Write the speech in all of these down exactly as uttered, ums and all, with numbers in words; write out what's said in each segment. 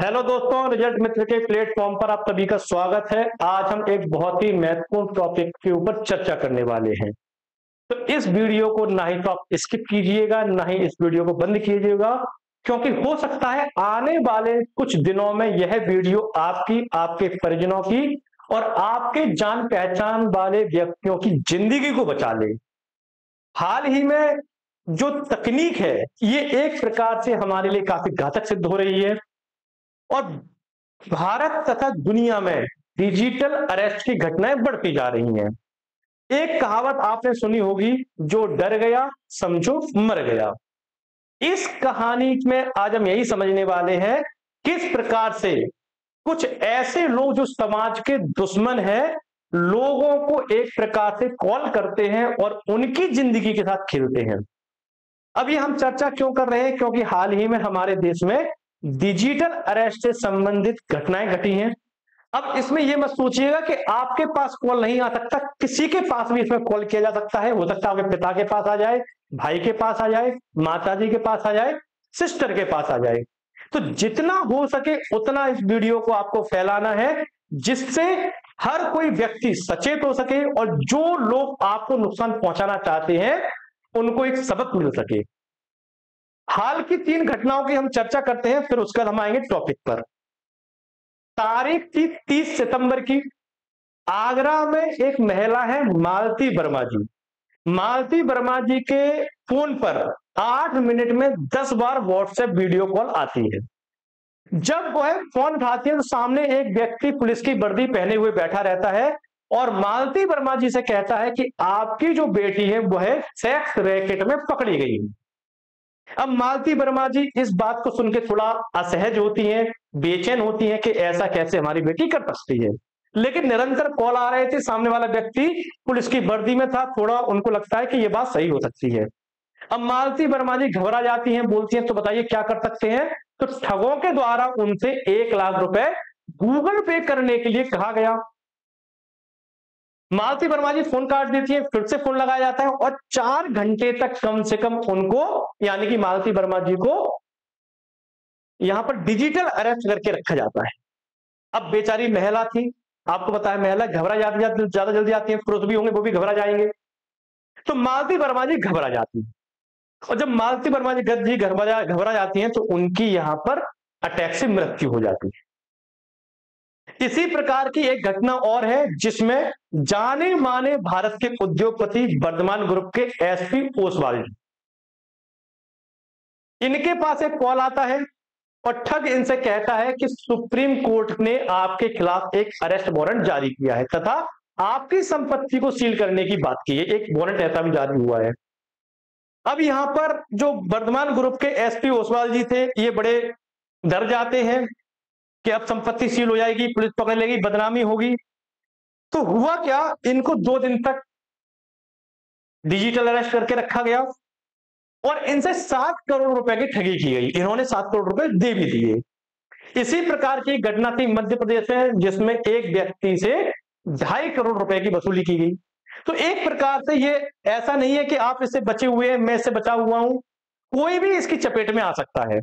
Hello दोस्तों, result मित्र के platform पर आप सभी का स्वागत है। आज हम एक बहुत ही महत्वपूर्ण टॉपिक के ऊपर चर्चा करने वाले हैं, तो इस वीडियो को ना ही तो आप स्किप कीजिएगा, ना ही इस वीडियो को बंद कीजिएगा, क्योंकि हो सकता है आने वाले कुछ दिनों में यह वीडियो आपकी, आपके परिजनों की और आपके जान पहचान वाले व्यक्तियों की जिंदगी को बचा ले। हाल ही में जो तकनीक है ये एक प्रकार से हमारे लिए काफी घातक सिद्ध हो रही है और भारत तथा दुनिया में डिजिटल अरेस्ट की घटनाएं बढ़ती जा रही हैं। एक कहावत आपने सुनी होगी, जो डर गया समझो मर गया। इस कहानी में आज हम यही समझने वाले हैं, किस प्रकार से कुछ ऐसे लोग जो समाज के दुश्मन हैं, लोगों को एक प्रकार से कॉल करते हैं और उनकी जिंदगी के साथ खेलते हैं। अब ये हम चर्चा क्यों कर रहे हैं, क्योंकि हाल ही में हमारे देश में डिजिटल अरेस्ट से संबंधित घटनाएं घटी हैं। अब इसमें यह मत सोचिएगा कि आपके पास कॉल नहीं आ सकता, किसी के पास भी इसमें कॉल किया जा सकता है। हो सकता है आपके पिता के पास आ जाए, भाई के पास आ जाए, माताजी के पास आ जाए, सिस्टर के पास आ जाए। तो जितना हो सके उतना इस वीडियो को आपको फैलाना है, जिससे हर कोई व्यक्ति सचेत हो सके और जो लोग आपको नुकसान पहुंचाना चाहते हैं उनको एक सबक मिल सके। हाल की तीन घटनाओं की हम चर्चा करते हैं, फिर उसके बाद हम आएंगे टॉपिक पर। तारीख थी तीस सितंबर की। आगरा में एक महिला है मालती वर्मा जी। मालती वर्मा जी के फोन पर आठ मिनट में दस बार व्हाट्सएप वीडियो कॉल आती है। जब वह फोन उठाती है तो सामने एक व्यक्ति पुलिस की वर्दी पहने हुए बैठा रहता है और मालती वर्मा जी से कहता है कि आपकी जो बेटी है वह सेक्स रैकेट में पकड़ी गई। अब मालती वर्मा जी इस बात को सुनकर थोड़ा असहज होती हैं, बेचैन होती हैं कि ऐसा कैसे हमारी बेटी कर सकती है। लेकिन निरंतर कॉल आ रहे थे, सामने वाला व्यक्ति पुलिस की वर्दी में था, थोड़ा उनको लगता है कि ये बात सही हो सकती है। अब मालती वर्मा जी घबरा जाती हैं, बोलती हैं तो बताइए क्या कर सकते हैं। तो ठगों के द्वारा उनसे एक लाख रुपए गूगल पे करने के लिए कहा गया। मालती वर्मा जी फोन काट देती है, फिर से फोन लगाया जाता है और चार घंटे तक कम से कम उनको, यानी कि मालती वर्मा जी को यहां पर डिजिटल अरेस्ट करके रखा जाता है। अब बेचारी महिला थी, आपको बताया महिला घबरा जाती जाती ज्यादा जल्दी आती है, पुरुष भी होंगे वो भी घबरा जाएंगे। तो मालती वर्मा जी घबरा जाती है और जब मालती वर्मा जी गद्दी घबरा घबरा जाती है तो उनकी यहाँ पर अटैक से मृत्यु हो जाती है। इसी प्रकार की एक घटना और है, जिसमें जाने माने भारत के उद्योगपति वर्धमान ग्रुप के एसपी ओसवाल जी, इनके पास एक कॉल आता है और ठग इनसे कहता है कि सुप्रीम कोर्ट ने आपके खिलाफ एक अरेस्ट वारंट जारी किया है तथा आपकी संपत्ति को सील करने की बात की है। एक वारंट ऐसा भी जारी हुआ है। अब यहां पर जो वर्धमान ग्रुप के एसपी ओसवाल जी थे, ये बड़े डर जाते हैं कि अब संपत्ति सील हो जाएगी, पुलिस पकड़ लेगी, बदनामी होगी। तो हुआ क्या, इनको दो दिन तक डिजिटल अरेस्ट करके रखा गया और इनसे सात करोड़ रुपए की ठगी की गई। इन्होंने सात करोड़ रुपए दे भी दिए। इसी प्रकार की घटना थी मध्य प्रदेश में, जिसमें एक व्यक्ति से ढाई करोड़ रुपए की वसूली की गई। तो एक प्रकार से ये ऐसा नहीं है कि आप इससे बचे हुए हैं, मैं इससे बचा हुआ हूं, कोई भी इसकी चपेट में आ सकता है।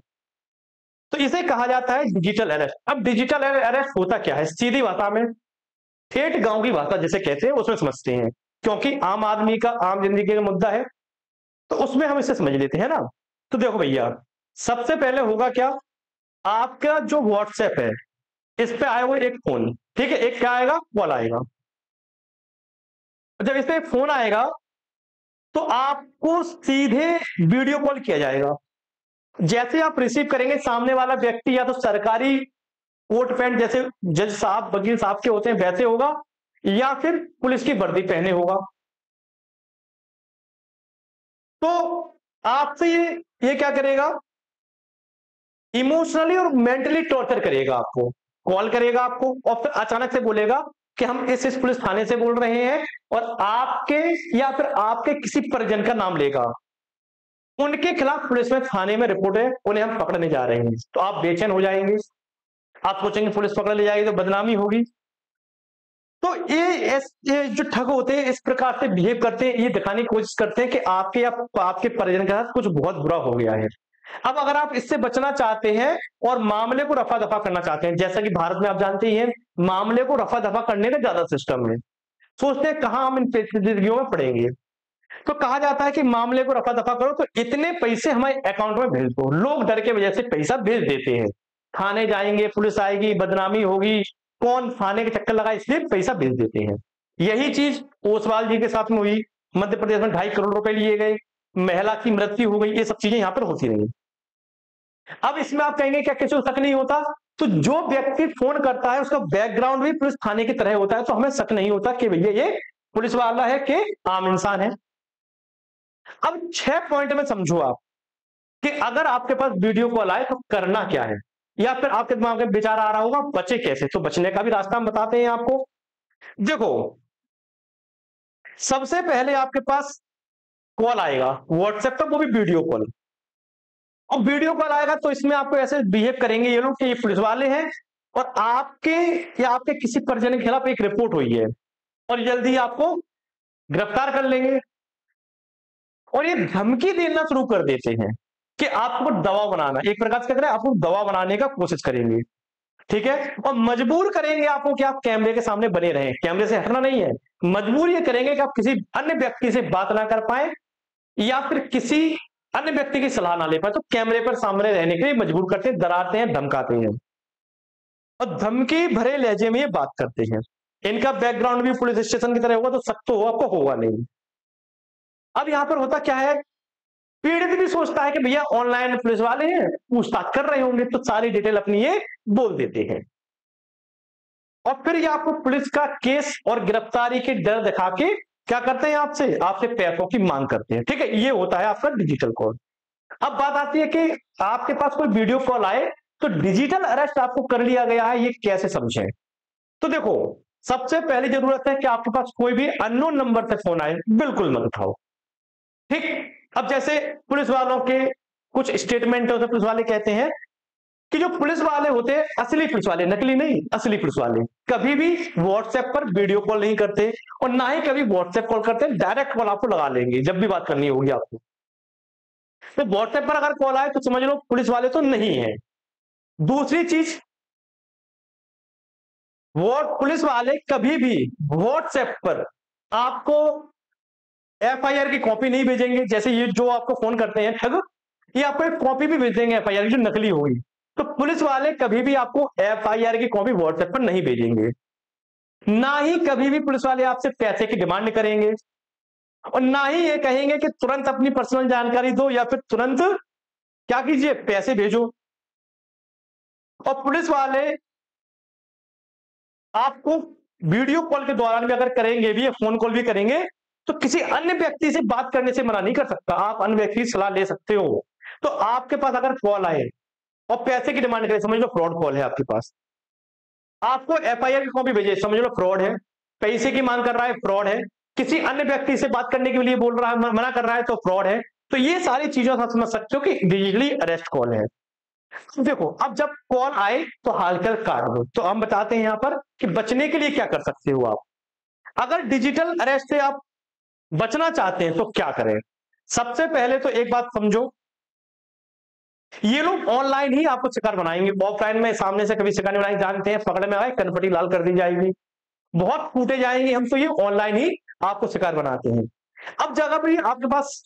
तो इसे कहा जाता है डिजिटल अरेस्ट। अब डिजिटल अरेस्ट होता क्या है, सीधी भाषा में ठेठ गांव की भाषा जैसे कहते हैं उसमें समझते हैं, क्योंकि आम आदमी का आम जिंदगी का मुद्दा है तो उसमें हम इसे समझ लेते हैं ना। तो देखो भैया, सबसे पहले होगा क्या, आपका जो व्हाट्सएप है इस पे आया हुआ एक फोन, ठीक है, एक क्या आएगा, कॉल आएगा। जब इस पे फोन आएगा तो आपको सीधे वीडियो कॉल किया जाएगा। जैसे आप रिसीव करेंगे, सामने वाला व्यक्ति या तो सरकारी कोट पैंट जैसे जज साहब, वकील साहब के होते हैं वैसे होगा, या फिर पुलिस की वर्दी पहने होगा। तो आपसे ये ये क्या करेगा, इमोशनली और मेंटली टॉर्चर करेगा। आपको कॉल करेगा आपको और फिर अचानक से बोलेगा कि हम इस इस पुलिस थाने से बोल रहे हैं, और आपके या फिर आपके किसी परिजन का नाम लेगा, उनके खिलाफ पुलिस में थाने में रिपोर्ट है, उन्हें हम पकड़ने जा रहे हैं। तो आप बेचैन हो जाएंगे, आप सोचेंगे पुलिस पकड़ ले जाएगी तो बदनामी होगी। तो ये, ये जो ठग होते हैं इस प्रकार से बिहेव करते हैं, ये दिखाने की कोशिश करते हैं कि आपके या आपके परिजन के साथ कुछ बहुत बुरा हो गया है। अब अगर आप इससे बचना चाहते हैं और मामले को रफा दफा करना चाहते हैं, जैसा कि भारत में आप जानते ही हैं मामले को रफा दफा करने का ज्यादा सिस्टम है, सोचते हैं कहां हम इन पेचीदगियों में पड़ेंगे, तो कहा जाता है कि मामले को रफा दफा करो तो इतने पैसे हमारे अकाउंट में भेज दो। लोग डर के वजह से पैसा भेज देते हैं, थाने जाएंगे, पुलिस आएगी, बदनामी होगी, कौन थाने के चक्कर लगा, इसलिए पैसा भेज देते हैं। यही चीज ओसवाल जी के साथ में हुई, मध्य प्रदेश में ढाई करोड़ रुपए लिए गए, महिला की मृत्यु हो गई, ये सब चीजें यहाँ पर होती रही। अब इसमें आप कहेंगे क्या किसी को शक नहीं होता, तो जो व्यक्ति फोन करता है उसका बैकग्राउंड भी पुलिस थाने की तरह होता है, तो हमें शक नहीं होता कि भैया ये पुलिस वाला है कि आम इंसान है। अब छह पॉइंट में समझो आप कि अगर आपके पास वीडियो कॉल आए तो करना क्या है, या फिर आपके दिमाग में विचार आ रहा होगा बचे कैसे, तो बचने का भी रास्ता हम बताते हैं आपको। देखो सबसे पहले आपके पास कॉल आएगा व्हाट्सएप पर, वो भी वीडियो कॉल, और वीडियो कॉल आएगा तो इसमें आपको ऐसे बिहेव करेंगे ये लोग कि ये पुलिस वाले हैं और आपके या आपके किसी परिजन के खिलाफ एक रिपोर्ट हुई है और जल्दी आपको गिरफ्तार कर लेंगे, और ये धमकी देना शुरू कर देते हैं कि आपको दबाव बनाना, एक प्रकार से क्या करें आपको दबाव बनाने का कोशिश करेंगे, ठीक है, और मजबूर करेंगे आपको कि आप कैमरे के सामने बने रहें, कैमरे से हटना नहीं है, मजबूर ये करेंगे कि आप किसी अन्य व्यक्ति से बात ना कर पाए या फिर किसी अन्य व्यक्ति की सलाह ना ले पाए, तो कैमरे पर सामने रहने के लिए मजबूर करते हैं, डराते हैं, धमकाते हैं, और धमकी भरे लहजे में ये बात करते हैं। इनका बैकग्राउंड भी पुलिस स्टेशन की तरह होगा, तो सख्त हो आपको होगा नहीं। अब यहाँ पर होता क्या है, पीड़ित भी सोचता है कि भैया ऑनलाइन पुलिस वाले हैं पूछताछ कर रहे होंगे, तो सारी डिटेल अपनी ये बोल देते हैं, और फिर ये आपको पुलिस का केस और गिरफ्तारी के डर दिखा के क्या करते हैं आपसे आपसे पैसों की मांग करते हैं, ठीक है, ये होता है आपका डिजिटल कॉल। अब बात आती है कि आपके पास कोई वीडियो कॉल आए तो डिजिटल अरेस्ट आपको कर लिया गया है, ये कैसे समझें, तो देखो सबसे पहली जरूरत है कि आपके पास कोई भी अननोन नंबर से फोन आए बिल्कुल मत उठाओ, ठीक। अब जैसे पुलिस वालों के कुछ स्टेटमेंट होते, पुलिस वाले कहते हैं कि जो पुलिस वाले होते हैं असली पुलिस वाले, नकली नहीं, असली पुलिस वाले कभी भी व्हाट्सएप पर वीडियो कॉल नहीं करते और ना ही कभी व्हाट्सएप कॉल करते, डायरेक्ट कॉल आपको लगा लेंगे जब भी बात करनी होगी आपको। तो व्हाट्सएप पर अगर कॉल आए तो समझ लो पुलिस वाले तो नहीं है। दूसरी चीज, व्हाट पुलिस वाले कभी भी व्हाट्सएप पर आपको एफ आई आर की कॉपी नहीं भेजेंगे, जैसे ये जो आपको फोन करते हैं ठग, ये आपको एक कॉपी भी भेज देंगे एफ आई आर की जो नकली होगी, तो पुलिस वाले कभी भी आपको एफ आई आर की कॉपी व्हाट्सएप पर नहीं भेजेंगे, ना ही कभी भी पुलिस वाले आपसे पैसे की डिमांड करेंगे, और ना ही ये कहेंगे कि तुरंत अपनी पर्सनल जानकारी दो या फिर तुरंत क्या कीजिए पैसे भेजो। और पुलिस वाले आपको वीडियो कॉल के दौरान भी अगर करेंगे भी, फोन कॉल भी करेंगे, तो किसी अन्य व्यक्ति से बात करने से मना नहीं कर सकता, आप अन्य व्यक्ति की सलाह ले सकते हो। तो आपके पास अगर कॉल आए और पैसे की डिमांड करे, समझ लो फ्रॉड कॉल है आपके पास, आपको एफ आई आर की कॉपी भेजे, समझ लो फ्रॉड है, पैसे की मांग कर रहा है, फ्रॉड है, किसी अन्य व्यक्ति से बात करने के लिए बोल रहा है, मना कर रहा है, तो फ्रॉड है। तो ये सारी चीजों से समझ सकते हो कि डिजिटली अरेस्ट कॉल है। देखो अब जब कॉल आए तो हालचाल काट दो, तो हम बताते हैं यहाँ पर कि बचने के लिए क्या कर सकते हो आप। अगर डिजिटल अरेस्ट से आप बचना चाहते हैं तो क्या करें, सबसे पहले तो एक बात समझो, ये लोग ऑनलाइन ही आपको शिकार बनाएंगे, ऑफलाइन में सामने से कभी शिकार नहीं बनाएंगे, जानते हैं पकड़ में आए कनपटी लाल कर दी जाएगी, बहुत कूटे जाएंगे हम, तो ये ऑनलाइन ही आपको शिकार बनाते हैं। अब जगह पर आपके पास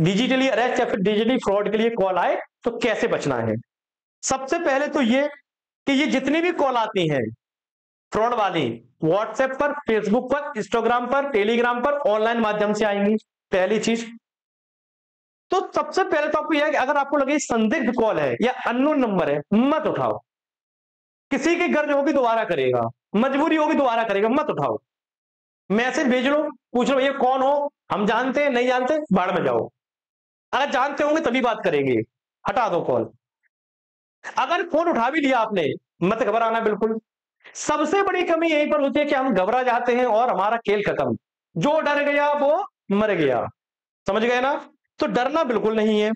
डिजिटली अरेस्ट या फिर डिजिटली फ्रॉड के लिए कॉल आए तो कैसे बचना है, सबसे पहले तो ये कि ये जितनी भी कॉल आती है फ्रॉड वाली, व्हाट्सएप पर, फेसबुक पर, इंस्टाग्राम पर, टेलीग्राम पर, ऑनलाइन माध्यम से आएंगी, पहली चीज। तो सबसे पहले तो आपको यह है कि अगर आपको लगे संदिग्ध कॉल है या अननोन नंबर है मत उठाओ, किसी की गर्ज होगी दोबारा करेगा, मजबूरी होगी दोबारा करेगा, मत उठाओ। मैसेज भेज लो, पूछ लो ये कौन हो, हम जानते हैं नहीं जानते, बाढ़ में जाओ, अगर जानते होंगे तभी बात करेंगे, हटा दो कॉल। अगर फोन उठा भी लिया आपने मत घबराना बिल्कुल, सबसे बड़ी कमी यहीं पर होती है कि हम घबरा जाते हैं और हमारा खेल खत्म, जो डर गया वो मर गया, समझ गए ना, तो डरना बिल्कुल नहीं है।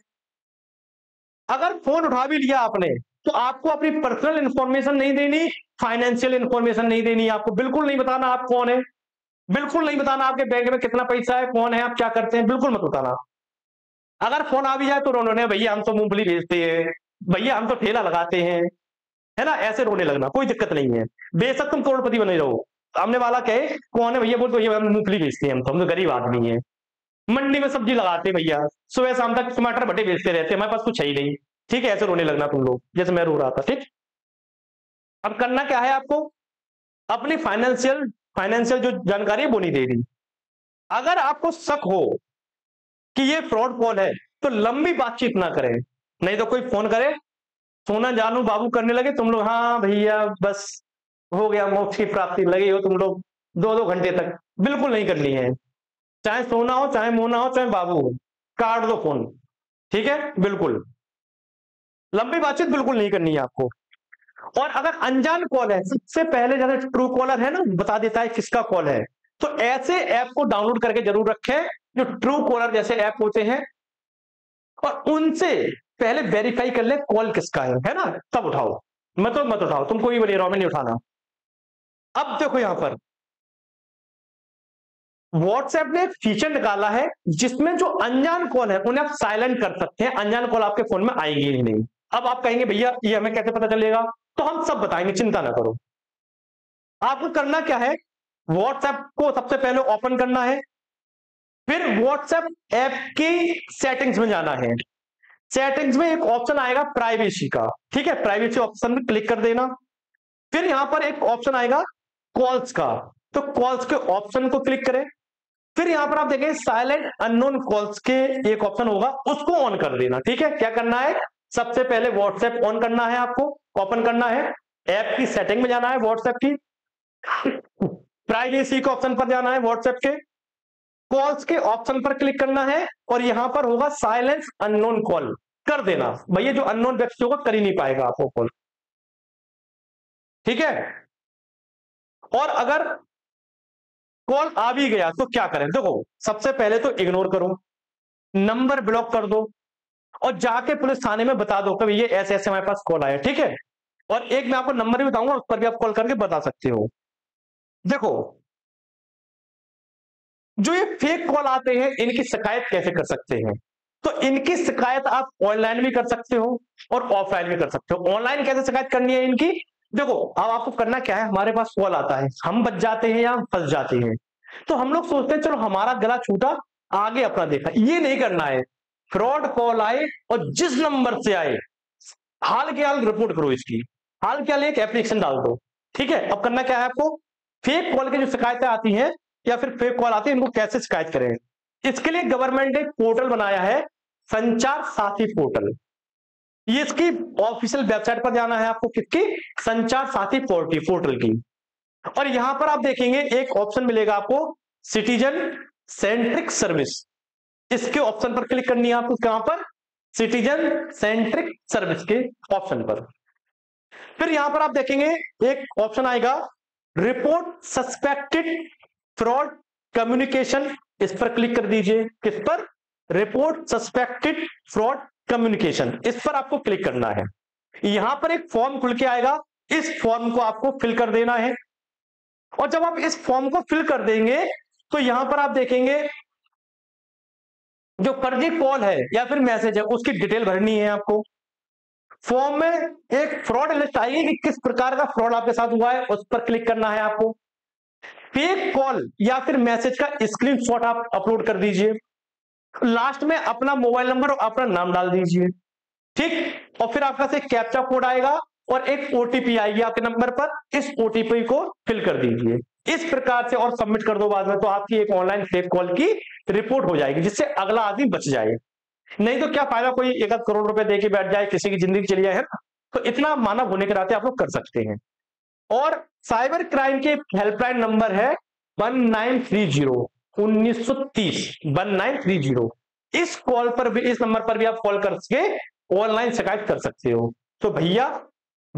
अगर फोन उठा भी लिया आपने तो आपको अपनी पर्सनल इंफॉर्मेशन नहीं देनी, फाइनेंशियल इंफॉर्मेशन नहीं देनी, आपको बिल्कुल नहीं बताना आप कौन है, बिल्कुल नहीं बताना आपके बैंक में कितना पैसा है, कौन है, आप क्या करते हैं, बिल्कुल मत बताना। अगर फोन आ भी जाए तो रोने, भैया हम तो मूंगफली बेचते हैं, भैया हम तो ठेला लगाते हैं, है ना, ऐसे रोने लगना, कोई दिक्कत नहीं है। बेशक तुम करोड़पति बने रहो। सामने वाला कहे कौन है भैया, बोल तो भैया हम मूंगफली बेचते हैं, हम तो हम तो गरीब आदमी है, मंडी में सब्जी लगाते हैं भैया, सुबह शाम तक टमाटर भट्टे बेचते रहते हैं, हमारे पास कुछ है ही नहीं। ठीक है, ऐसे रोने लगना तुम लोग जैसे मैं रो रहा था। ठीक, अब करना क्या है आपको, अपनी फाइनेंशियल फाइनेंशियल जो जानकारी है वो नहीं दे रही। अगर आपको शक हो कि ये फ्रॉड कॉल है तो लंबी बातचीत ना करें, नहीं तो कोई फोन करे सोना जानू बाबू करने लगे, तुम लोग हाँ भैया बस हो गया मोक्ष की प्राप्ति, लगे हो तुम लोग दो दो घंटे तक, बिल्कुल नहीं करनी है। चाहे सोना हो, चाहे मोना हो, चाहे बाबू हो, काट दो फोन। ठीक है, बिल्कुल लंबी बातचीत बिल्कुल नहीं करनी है आपको। और अगर अनजान कॉल है, सबसे पहले जैसे ट्रू कॉलर है ना, बता देता है किसका कॉल है, तो ऐसे ऐप को डाउनलोड करके जरूर रखें जो ट्रू कॉलर जैसे ऐप होते हैं, और उनसे पहले वेरीफाई कर ले कॉल किसका है, है ना, तब उठाओ। मत मत उठाओ, तुमको भी बोले रोमे नहीं उठाना। अब देखो यहां पर व्हाट्सएप ने फीचर निकाला है जिसमें जो अनजान कॉल है उन्हें आप साइलेंट कर सकते हैं, अनजान कॉल आपके फोन में आएंगे ही नहीं। अब आप कहेंगे भैया ये हमें कैसे पता चलेगा, तो हम सब बताएंगे, चिंता ना करो। आपको करना क्या है, व्हाट्सएप को सबसे पहले ओपन करना है, फिर व्हाट्सएप ऐप की सेटिंग्स में जाना है। सेटिंग्स में एक ऑप्शन आएगा प्राइवेसी का, ठीक है, प्राइवेसी ऑप्शन में क्लिक कर देना। फिर यहां पर एक ऑप्शन आएगा कॉल्स का, तो कॉल्स के ऑप्शन को क्लिक करें। फिर यहां पर आप देखें साइलेंट अननोन कॉल्स के एक ऑप्शन होगा, उसको ऑन कर देना। ठीक है, क्या करना है, सबसे पहले व्हाट्सएप ऑन करना है, आपको ओपन करना है, ऐप की सेटिंग में जाना है, व्हाट्सएप की प्राइवेसी के ऑप्शन पर जाना है, व्हाट्सएप के कॉल्स के ऑप्शन पर क्लिक करना है, और यहां पर होगा साइलेंस अननोन कॉल, कर देना, भैया जो अननोन व्यक्ति होगा कर ही नहीं पाएगा आपको कॉल। ठीक है, और अगर कॉल आ भी गया तो क्या करें, देखो सबसे पहले तो इग्नोर करो, नंबर ब्लॉक कर दो, और जाके पुलिस थाने में बता दो कि ये ऐसे ऐसे हमारे पास कॉल आया। ठीक है, और एक मैं आपको नंबर भी बताऊंगा, उस पर भी आप कॉल करके बता सकते हो। देखो जो ये फेक कॉल आते हैं इनकी शिकायत कैसे कर सकते हैं, तो इनकी शिकायत आप ऑनलाइन भी कर सकते हो और ऑफलाइन भी कर सकते हो। ऑनलाइन कैसे शिकायत करनी है इनकी, देखो अब आपको करना क्या है, हमारे पास कॉल आता है, हम बच जाते हैं या हम फंस जाते हैं, तो हम लोग सोचते हैं चलो हमारा गला छूटा, आगे अपना देखा। ये नहीं करना है, फ्रॉड कॉल आए और जिस नंबर से आए हाल के हाल रिपोर्ट करो, इसकी हाल के हाल एक एप्लीकेशन डाल दो। ठीक है, अब करना क्या है आपको, फेक कॉल की जो शिकायतें आती हैं या फिर फेक कॉल आते हैं इनको कैसे शिकायत करें, इसके लिए गवर्नमेंट ने एक पोर्टल बनाया है, संचार साथी पोर्टल। ये इसकी ऑफिशियल वेबसाइट पर जाना है आपको, किसकी, संचार साथी पोर्टल की, और यहां पर आप देखेंगे एक ऑप्शन मिलेगा आपको सिटीजन सेंट्रिक सर्विस, इसके ऑप्शन पर क्लिक करनी है आपको। कहां पर, सिटीजन सेंट्रिक सर्विस के ऑप्शन पर। फिर यहां पर आप देखेंगे एक ऑप्शन आएगा रिपोर्ट सस्पेक्टेड फ्रॉड कम्युनिकेशन, इस पर क्लिक कर दीजिए। किस पर, रिपोर्ट सस्पेक्टेड फ्रॉड कम्युनिकेशन, इस पर आपको क्लिक करना है। यहां पर एक फॉर्म खुल के आएगा, इस फॉर्म को आपको फिल कर देना है, और जब आप इस फॉर्म को फिल कर देंगे तो यहां पर आप देखेंगे जो फर्जी कॉल है या फिर मैसेज है उसकी डिटेल भरनी है आपको। फॉर्म में एक फ्रॉड लिस्ट आएगी कि किस प्रकार का फ्रॉड आपके साथ हुआ है, उस पर क्लिक करना है आपको। फेक कॉल या फिर मैसेज का स्क्रीनशॉट आप अपलोड कर दीजिए, लास्ट में अपना मोबाइल नंबर और अपना नाम डाल दीजिए। ठीक, और फिर आपके पास एक कैप्चा कोड आएगा और एक ओटीपी आएगी आपके नंबर पर, इस ओटीपी को फिल कर दीजिए इस प्रकार से और सबमिट कर दो बाद में, तो आपकी एक ऑनलाइन फेक कॉल की रिपोर्ट हो जाएगी जिससे अगला आदमी बच जाए। नहीं तो क्या फायदा, कोई एक आध करोड़ रुपए देके बैठ जाए, किसी की जिंदगी चली जाए, है ना, तो इतना मानव होने के नाते आप लोग कर सकते हैं। और साइबर क्राइम के हेल्पलाइन नंबर है वन नाइन थ्री जीरो उन्नीस सौ तीस वन नाइन थ्री जीरो, इस कॉल पर भी, इस नंबर पर भी आप कॉल करके ऑनलाइन शिकायत कर सकते हो। तो भैया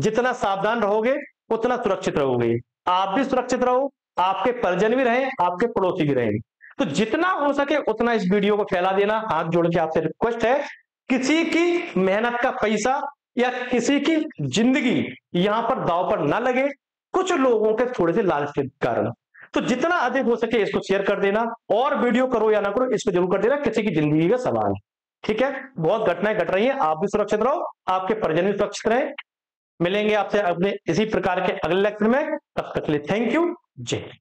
जितना सावधान रहोगे उतना सुरक्षित रहोगे, आप भी सुरक्षित रहो, आपके परिजन भी रहे, आपके पड़ोसी भी रहे। तो जितना हो सके उतना इस वीडियो को फैला देना, हाथ जोड़ के आपसे रिक्वेस्ट है। किसी की मेहनत का पैसा या किसी की जिंदगी यहां पर दाव पर ना लगे, कुछ लोगों के थोड़े से लालच के कारण, तो जितना अधिक हो सके इसको शेयर कर देना, और वीडियो करो या ना करो इसको जरूर कर देना, किसी की जिंदगी का सवाल। ठीक है, बहुत घटनाएं घट रही है। आप भी सुरक्षित रहो, आपके परिजन भी सुरक्षित रहे। मिलेंगे आपसे अपने इसी प्रकार के अगले लेक्चर में, तब तक के लिए थैंक यू, जय हिंद।